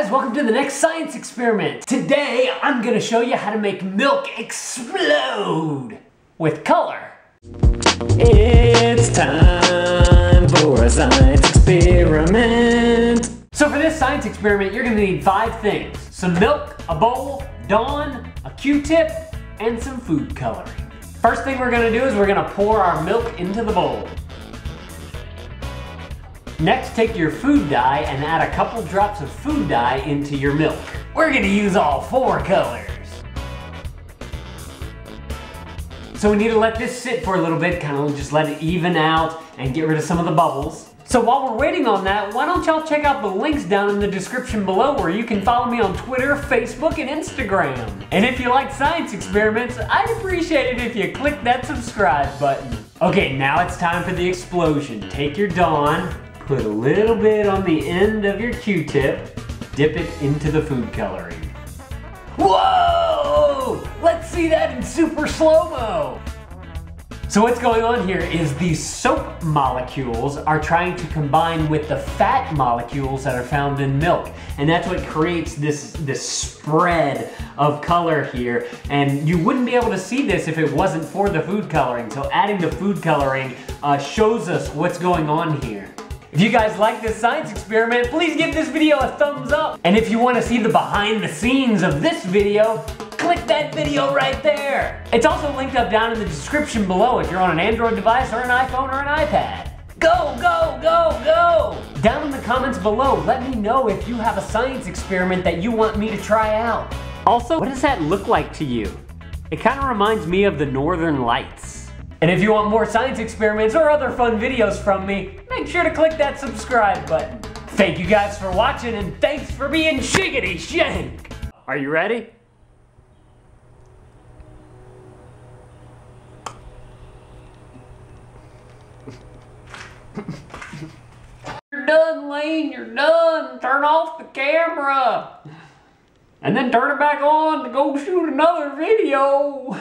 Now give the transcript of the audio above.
guys, welcome to the next science experiment. Today, I'm gonna show you how to make milk explode with color. It's time for a science experiment. So for this science experiment, you're gonna need 5 things. Some milk, a bowl, Dawn, a Q-tip, and some food coloring. First thing we're gonna do is we're gonna pour our milk into the bowl. Next, take your food dye and add a couple drops of food dye into your milk. We're gonna use all 4 colors. So we need to let this sit for a little bit, kind of just let it even out and get rid of some of the bubbles. So while we're waiting on that, why don't y'all check out the links down in the description below where you can follow me on Twitter, Facebook, and Instagram. And if you like science experiments, I'd appreciate it if you click that subscribe button. Okay, now it's time for the explosion. Take your Dawn, put a little bit on the end of your Q-tip, dip it into the food coloring. Whoa! Let's see that in super slow-mo. So what's going on here is these soap molecules are trying to combine with the fat molecules that are found in milk. And that's what creates this spread of color here. And you wouldn't be able to see this if it wasn't for the food coloring. So adding the food coloring shows us what's going on here. If you guys like this science experiment, please give this video a thumbs up. And if you want to see the behind the scenes of this video, click that video right there. It's also linked up down in the description below if you're on an Android device or an iPhone or an iPad. Go, go, go, go! Down in the comments below, let me know if you have a science experiment that you want me to try out. Also, what does that look like to you? It kind of reminds me of the Northern Lights. And if you want more science experiments or other fun videos from me, make sure to click that subscribe button. Thank you guys for watching, and thanks for being shiggity shank! Are you ready? You're done, Lane. You're done. Turn off the camera. And then turn it back on to go shoot another video.